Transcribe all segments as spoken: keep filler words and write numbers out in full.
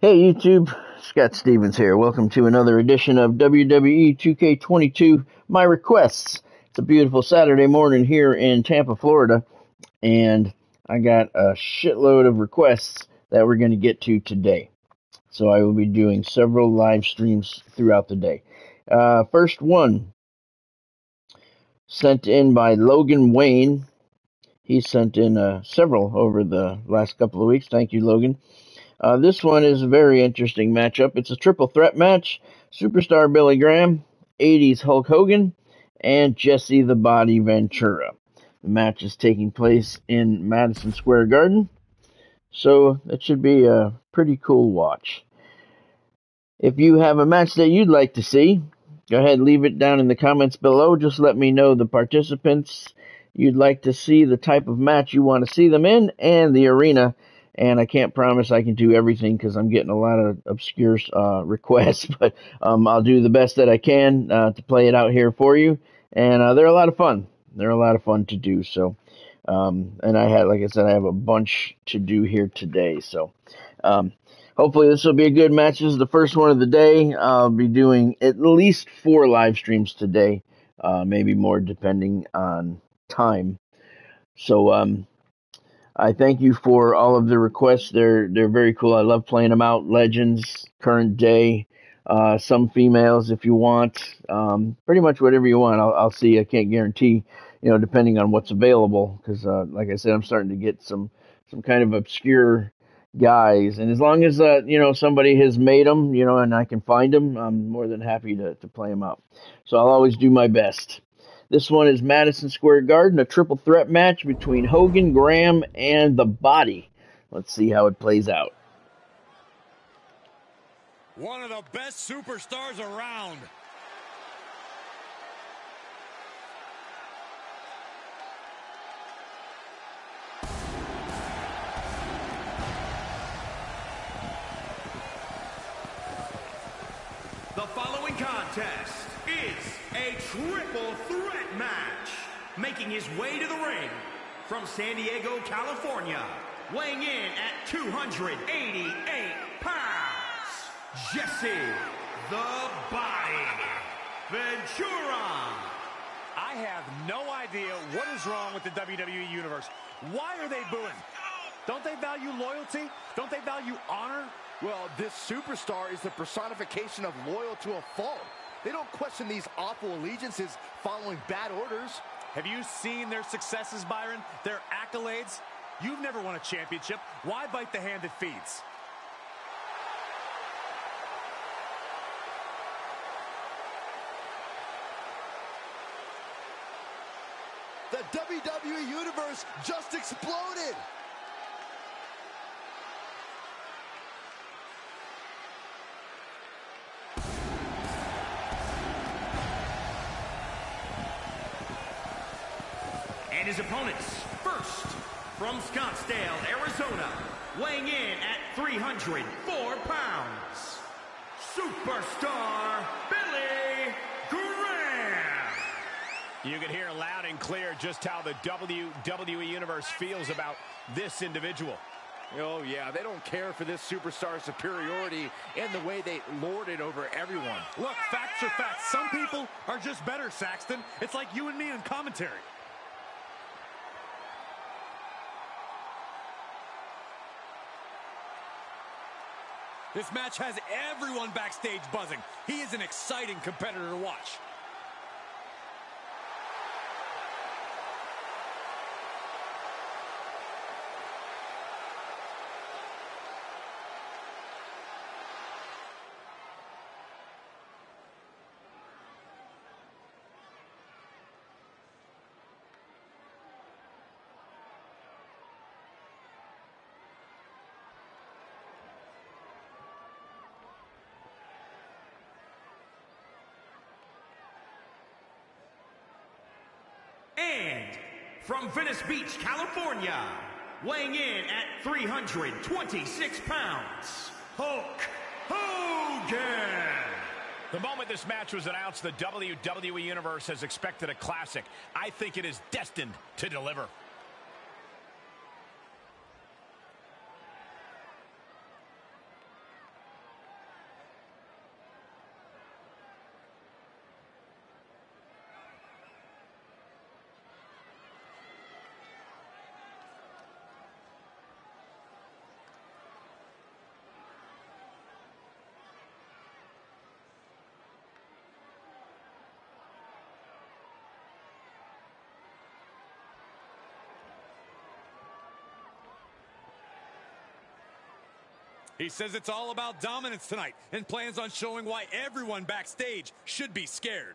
Hey YouTube, Scott Stevens here. Welcome to another edition of W W E two K twenty-two, My Requests. It's a beautiful Saturday morning here in Tampa, Florida, and I got a shitload of requests that we're going to get to today. So I will be doing several live streams throughout the day. Uh, first one, sent in by Logan Wayne. He sent in uh, several over the last couple of weeks. Thank you, Logan. Uh, this one is a very interesting matchup. It's a triple threat match. Superstar Billy Graham, eighties Hulk Hogan, and Jesse the Body Ventura. The match is taking place in Madison Square Garden, so it should be a pretty cool watch. If you have a match that you'd like to see, go ahead and leave it down in the comments below. Just let me know the participants you'd like to see, the type of match you want to see them in, and the arena. And I can't promise I can do everything because I'm getting a lot of obscure uh, requests. But um, I'll do the best that I can uh, to play it out here for you. And uh, they're a lot of fun. They're a lot of fun to do. So, um, and I had, like I said, I have a bunch to do here today. So, um, hopefully this will be a good match. This is the first one of the day. I'll be doing at least four live streams today, uh, maybe more depending on time. So, um. I thank you for all of the requests. They're they're very cool. I love playing them out. Legends, current day, uh, some females if you want. Um, pretty much whatever you want. I'll, I'll see. I can't guarantee, you know, depending on what's available. Because, uh, like I said, I'm starting to get some, some kind of obscure guys. And as long as, uh, you know, somebody has made them, you know, and I can find them, I'm more than happy to, to play them out. So I'll always do my best. This one is Madison Square Garden, a triple threat match between Hogan, Graham, and The Body. Let's see how it plays out. One of the best superstars around. The following contest is a triple threat match, making his way to the ring from San Diego, California, weighing in at two hundred eighty-eight pounds, Jesse the Body Ventura. I have no idea what is wrong with the W W E Universe. Why are they booing? Don't they value loyalty? Don't they value honor? Well, this superstar is the personification of loyal to a fault. They don't question these awful allegiances following bad orders. Have you seen their successes, Byron? Their accolades? You've never won a championship. Why bite the hand that feeds? The W W E Universe just exploded. And his opponents, first, from Scottsdale, Arizona, weighing in at three hundred four pounds, Superstar Billy Graham. You can hear loud and clear just how the W W E Universe feels about this individual. Oh, yeah, they don't care for this superstar's superiority and the way they lord it over everyone. Look, facts are facts. Some people are just better, Saxton. It's like you and me on commentary. This match has everyone backstage buzzing. He is an exciting competitor to watch. And from Venice Beach, California, weighing in at three hundred twenty-six pounds, Hulk Hogan. The moment this match was announced, the W W E Universe has expected a classic. I think it is destined to deliver. He says it's all about dominance tonight and plans on showing why everyone backstage should be scared.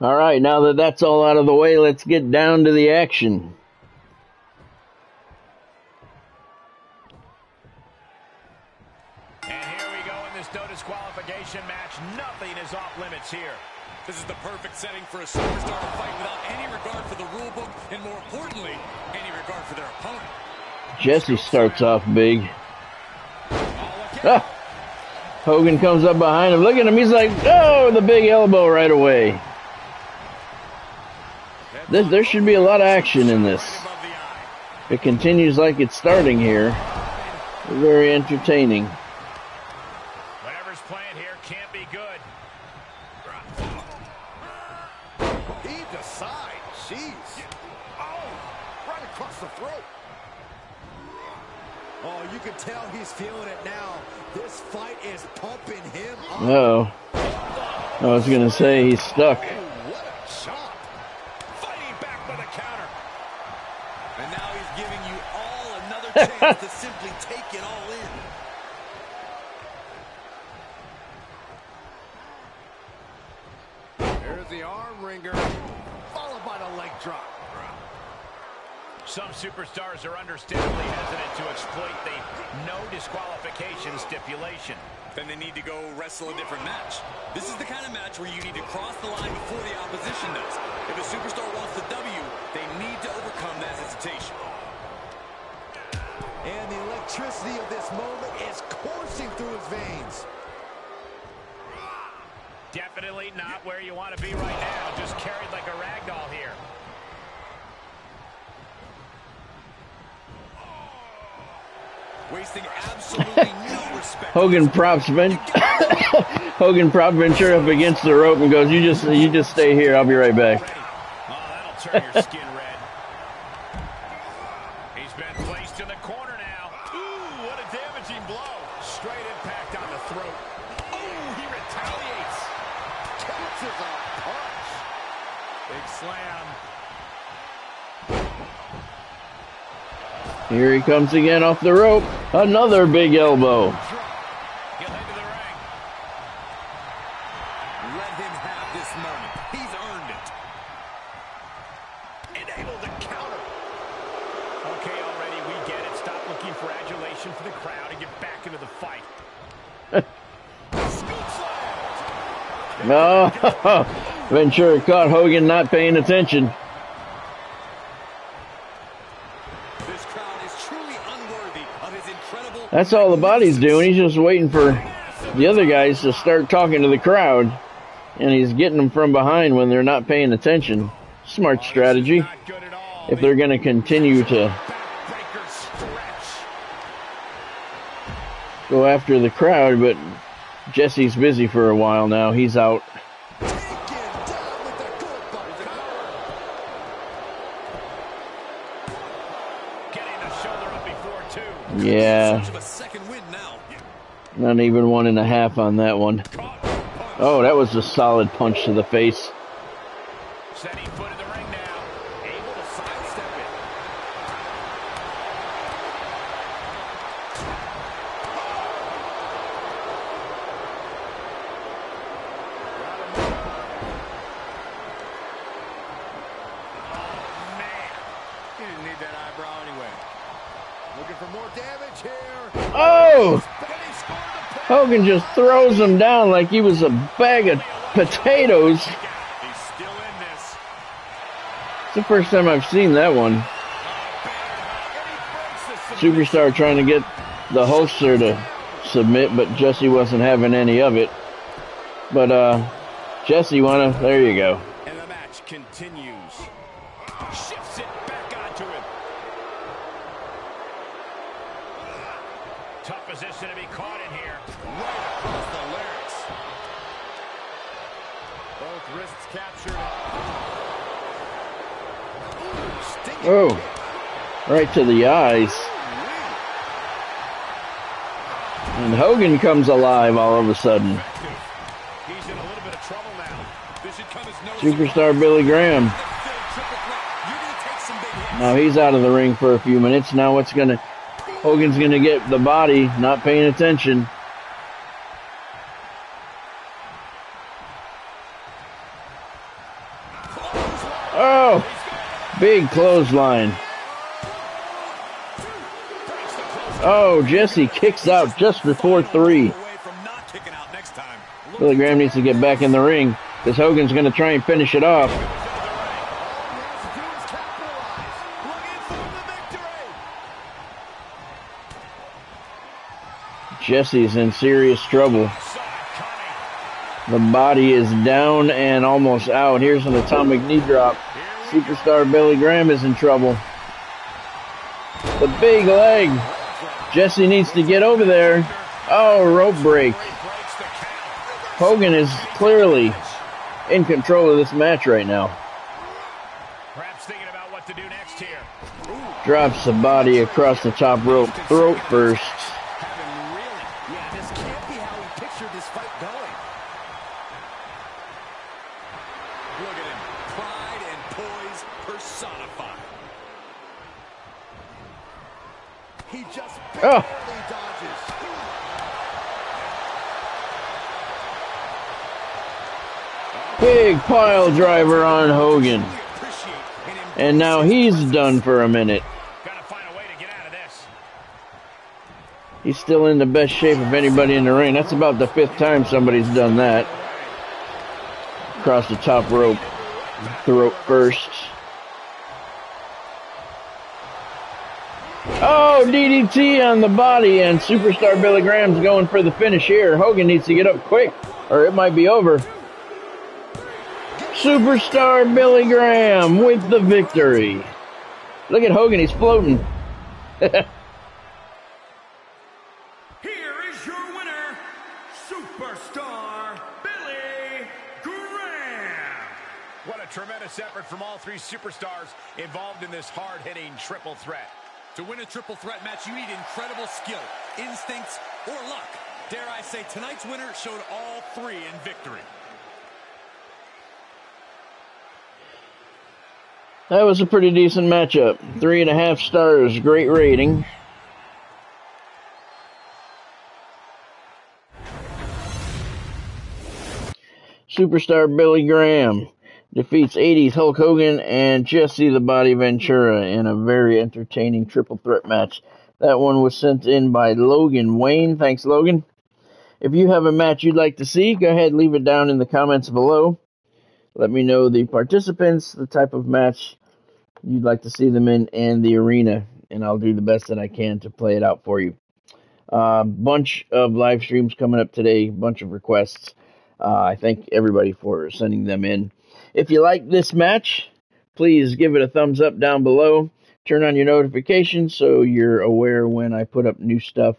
All right, now that that's all out of the way, let's get down to the action. And here we go in this no disqualification match. Nothing is off limits here. This is the perfect setting for a superstar to fight without any regard for the rule book, and more importantly, any regard for their opponent. Jesse starts off big. Ah! Hogan comes up behind him. Look at him. He's like, oh, the big elbow right away. This, there should be a lot of action in this. It continues like it's starting here. Very entertaining. Whatever's playing here can't be good. Heaved aside. Jeez. Oh, right across the throat. Oh, you can tell he's feeling it now. This fight is pumping him up. Uh-oh. I was going to say he's stuck. Oh, what a shot. Fighting back with a counter. And now he's giving you all another chance to simply take it all in. There's the arm wringer, followed by the leg drop. Some superstars are understandably hesitant to exploit the no disqualification stipulation. Then they need to go wrestle a different match. This is the kind of match where you need to cross the line before the opposition does. If a superstar wants the W, they need to overcome that hesitation. And the electricity of this moment is coursing through his veins. Definitely not where you want to be right now. Just carried like a ragdoll here. Wasting absolutely no respect. Hogan props Ventura. Hogan props Ventura up against the rope and goes, "You just, you just stay here. I'll be right back." Oh, that'll turn your skin red. He's been placed in the corner now. Ooh, what a damaging blow! Straight impact on the throat. Oh, he retaliates. Catches a punch. Big slam. Here he comes again off the rope. Another big elbow. Let him have this moment. He's earned it. And able to counter. Okay, already we get it. Stop looking for adulation for the crowd and get back into the fight. No, Ventura caught Hogan not paying attention. That's all the body's doing. He's just waiting for the other guys to start talking to the crowd, and he's getting them from behind when they're not paying attention. Smart strategy if they're going to continue to go after the crowd, but Jesse's busy for a while now. He's out. Yeah. Not even one and a half on that one. Oh, that was a solid punch to the face. Setting foot in the ring now. Able to sidestep it. Oh, man. He didn't need that eyebrow anyway. Looking for more damage here. Oh! Hogan just throws him down like he was a bag of potatoes. He's still in this. It's the first time I've seen that one. Superstar trying to get the holster to submit, but Jesse wasn't having any of it. But uh, Jesse, you wanna? There you go. And the match continues. Shifts it back onto him. Tough position to be caught in here. Right across the larynx. Both wrists captured. Oh, right to the eyes. And Hogan comes alive all of a sudden. He's in a little bit of trouble now. This should come as no Superstar Billy Graham. Now he's out of the ring for a few minutes. Now what's gonna Hogan's gonna get the body, not paying attention. Oh, big clothesline. Oh, Jesse kicks out just before three. Billy Graham needs to get back in the ring because Hogan's going to try and finish it off. Jesse's in serious trouble. The body is down and almost out. Here's an atomic knee drop. Superstar Billy Graham is in trouble. The big leg. Jesse needs to get over there. Oh, rope break. Hogan is clearly in control of this match right now. Perhaps thinking about what to do next here. Drops the body across the top rope, throat first. Yeah, this can't be how we pictured this fight going. Look at him, pride and poise personified. He just barely dodges. Big pile driver on Hogan. And now he's done for a minute. Gotta find a way to get out of this. He's still in the best shape of anybody in the ring. That's about the fifth time somebody's done that. Across the top rope. Throat first. Oh, D D T on the body, and Superstar Billy Graham's going for the finish here. Hogan needs to get up quick, or it might be over. Superstar Billy Graham with the victory. Look at Hogan, he's floating. Here is your winner, Superstar Billy Graham. What a tremendous effort from all three superstars involved in this hard-hitting triple threat. To win a triple threat match, you need incredible skill, instincts, or luck. Dare I say, tonight's winner showed all three in victory. That was a pretty decent matchup. Three and a half stars, great rating. Superstar Billy Graham defeats eighties Hulk Hogan and Jesse the Body Ventura in a very entertaining triple threat match. That one was sent in by Logan Wayne. Thanks, Logan. If you have a match you'd like to see, go ahead and leave it down in the comments below. Let me know the participants, the type of match you'd like to see them in, and the arena, and I'll do the best that I can to play it out for you. A uh, bunch of live streams coming up today, bunch of requests. Uh, I thank everybody for sending them in. If you like this match, please give it a thumbs up down below. Turn on your notifications so you're aware when I put up new stuff.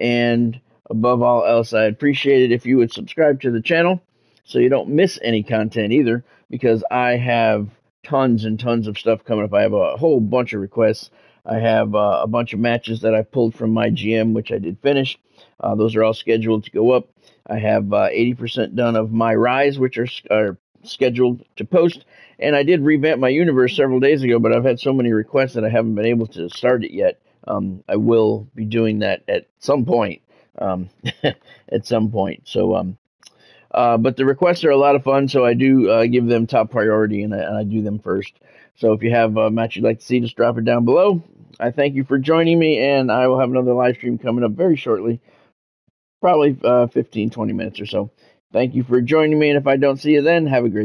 And above all else, I'd appreciate it if you would subscribe to the channel so you don't miss any content either, because I have tons and tons of stuff coming up. I have a whole bunch of requests. I have uh, a bunch of matches that I pulled from my G M, which I did finish. Uh, those are all scheduled to go up. I have uh, eighty percent done of my Rise, which are... are scheduled to post, and I did revamp my universe several days ago, but I've had so many requests that I haven't been able to start it yet. Um, I will be doing that at some point. Um, at some point. So, um, uh, but the requests are a lot of fun, so I do uh, give them top priority, and I, and I do them first. So if you have a match you'd like to see, just drop it down below. I thank you for joining me, and I will have another live stream coming up very shortly, probably uh, fifteen, twenty minutes or so. Thank you for joining me, and if I don't see you then, have a great day.